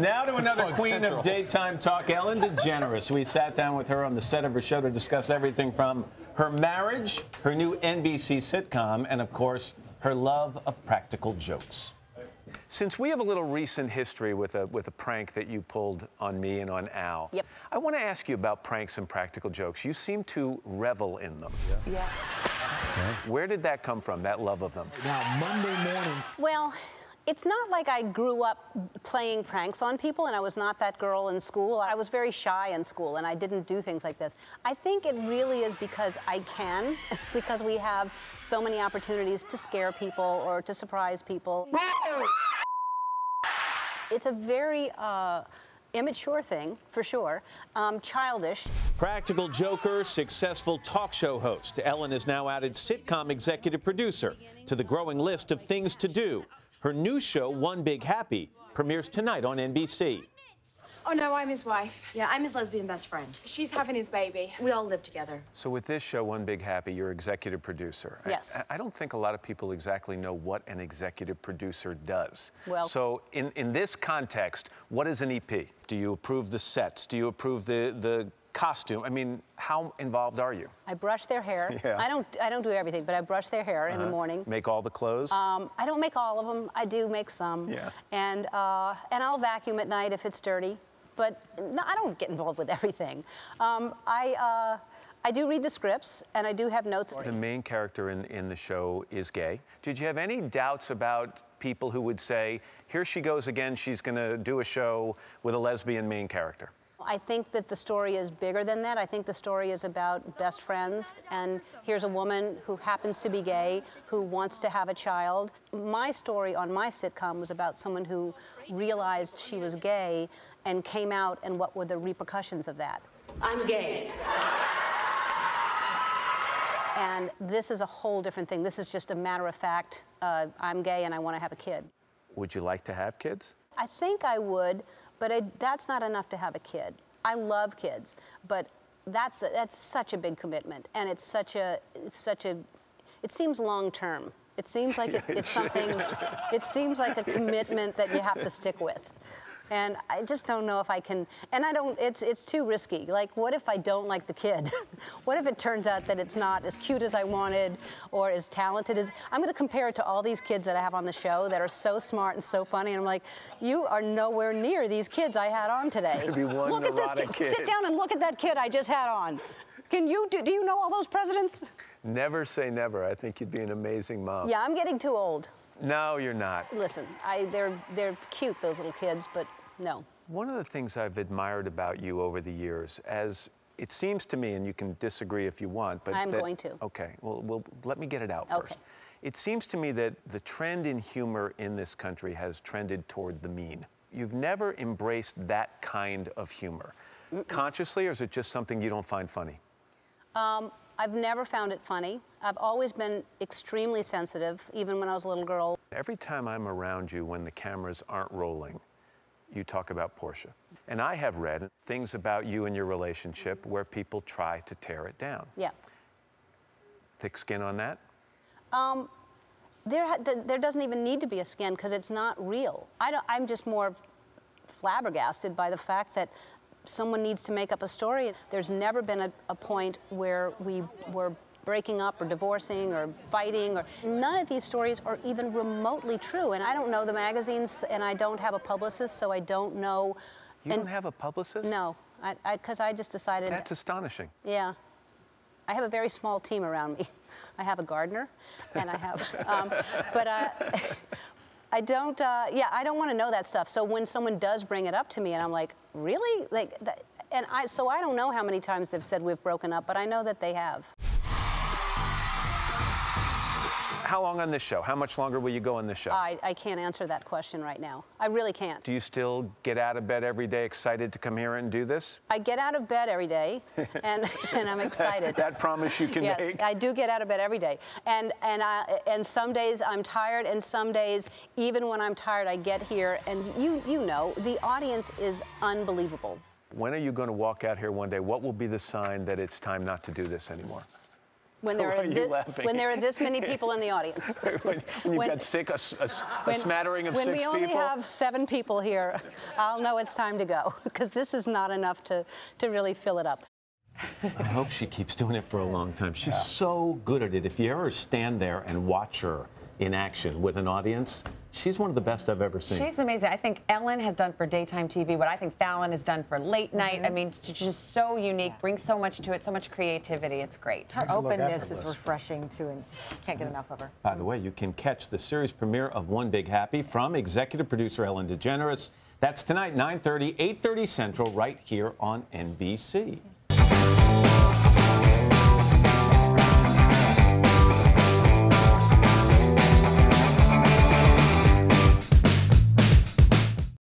Now to another queen of daytime talk, Ellen DeGeneres. We sat down with her on the set of her show to discuss everything from her marriage, her new NBC sitcom, and, of course, her love of practical jokes. Since we have a little recent history with a prank that you pulled on me and on Al, yep. I want to ask you about pranks and practical jokes. You seem to revel in them. Yeah. Okay. Where did that come from, that love of them? Now, Monday morning. Well, it's not like I grew up playing pranks on people, and I was not that girl in school. I was very shy in school, and I didn't do things like this. I think it really is because I can, because we have so many opportunities to scare people or to surprise people. It's a very immature thing, for sure, childish. Practical joker, successful talk show host, Ellen has now added sitcom executive producer to the growing list of things to do. Her new show, One Big Happy, premieres tonight on NBC. Oh, no, I'm his wife. Yeah, I'm his lesbian best friend. She's having his baby. We all live together. So with this show, One Big Happy, you're executive producer. Yes. I don't think a lot of people exactly know what an executive producer does. Well. So in this context, what is an EP? Do you approve the sets? Do you approve the costume? I mean, how involved are you? I brush their hair. Yeah. I don't do everything, but I brush their hair in the morning. Make all the clothes? I don't make all of them. I do make some. Yeah. And I'll vacuum at night if it's dirty. But no, I don't get involved with everything. I do read the scripts, and I do have notes. The main character in the show is gay. Did you have any doubts about people who would say, here she goes again, she's gonna do a show with a lesbian main character? I think that the story is bigger than that. I think the story is about best friends, and here's a woman who happens to be gay, who wants to have a child. My story on my sitcom was about someone who realized she was gay and came out, and what were the repercussions of that. I'm gay. And this is a whole different thing. This is just a matter of fact, I'm gay and I want to have a kid. Would you like to have kids? I think I would. But that's not enough to have a kid. I love kids, but that's such a big commitment, and it seems long term. It seems like it's something. It seems like a commitment that you have to stick with, and I just don't know if I can. And I don't. It's too risky. Like, what if I don't like the kid? What if it turns out that it's not as cute as I wanted, or as talented as? I'm going to compare it to all these kids that I have on the show that are so smart and so funny, and I'm like, you are nowhere near these kids I had on today. Look at this kid. Sit down and look at that kid I just had on. Can you do you know all those presidents? Never say never. I think you'd be an amazing mom. Yeah, I'm getting too old. No, you're not. Listen, they're cute, those little kids, but no. One of the things I've admired about you over the years, as it seems to me, and you can disagree if you want, but I'm going to. Okay, well, let me get it out first. It seems to me that the trend in humor in this country has trended toward the mean. You've never embraced that kind of humor. Consciously, or is it just something you don't find funny? I've never found it funny. I've always been extremely sensitive, even when I was a little girl. Every time I'm around you when the cameras aren't rolling, you talk about Portia. And I have read things about you and your relationship where people try to tear it down. Yeah. Thick skin on that? There doesn't even need to be a skin, because it's not real. I'm just more flabbergasted by the fact that someone needs to make up a story. There's never been a point where we were breaking up or divorcing or fighting, or none of these stories are even remotely true. And I don't know the magazines, and I don't have a publicist, so I don't know. You don't have a publicist? No, because I just decided. That's astonishing. Yeah. I have a very small team around me. I have a gardener, and I have, I don't, I don't want to know that stuff. So when someone does bring it up to me, and I'm like, really? Like, so I don't know how many times they've said we've broken up, but I know that they have. How long on this show? How much longer will you go on this show? I can't answer that question right now. I really can't. Do you still get out of bed every day excited to come here and do this? I get out of bed every day, and I'm excited. That promise you can make. Yes, I do get out of bed every day. And some days I'm tired, and some days, even when I'm tired, I get here. And you know, the audience is unbelievable. When are you going to walk out here one day? What will be the sign that it's time not to do this anymore? When there are this many people in the audience. when you've got a smattering of six people. When we only have 7 people here, I'll know it's time to go, because this is not enough to really fill it up. I hope she keeps doing it for a long time. She's so good at it. If you ever stand there and watch her in action with an audience, she's one of the best I've ever seen. She's amazing. I think Ellen has done for daytime TV what I think Fallon has done for late night. I mean, she's just so unique, brings so much to it, so much creativity. It's great. Her openness is refreshing, too, and just can't get enough of her. By the way, you can catch the series premiere of One Big Happy from executive producer Ellen DeGeneres. That's tonight, 9:30, 8:30 Central, right here on NBC.